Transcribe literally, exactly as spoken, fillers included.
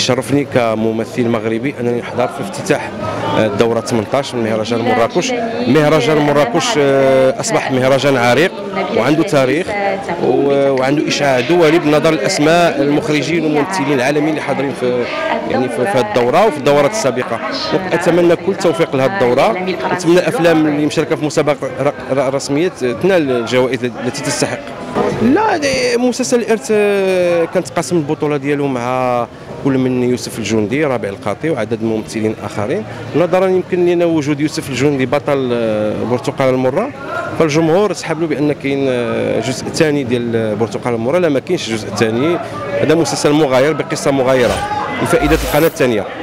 كيشرفني كممثل مغربي انني نحضر في افتتاح الدوره ثمانية عشر من مهرجان مراكش. مهرجان مراكش اصبح مهرجان عريق وعنده تاريخ وعنده اشعاع دولي بالنظر للاسماء المخرجين والممثلين العالميين اللي حاضرين في يعني في هذه الدوره وفي الدورات السابقه. اتمنى كل التوفيق لهذه الدوره، اتمنى الافلام اللي مشاركه في مسابقه رسميه تنال الجوائز التي تستحق. لا مسلسل ارت كانت قاسم البطوله ديالو مع كل من يوسف الجندي، ربيع القاطي وعدد من الممثلين اخرين. نظرا يمكن لنا وجود يوسف الجندي بطل البرتقالة المرة، فالجمهور سحب له بان كاين جزء ثاني ديال البرتقالة المرة. لا ما كاينش جزء ثاني، هذا مسلسل مغاير بقصه مغايره لفائده القناه الثانيه.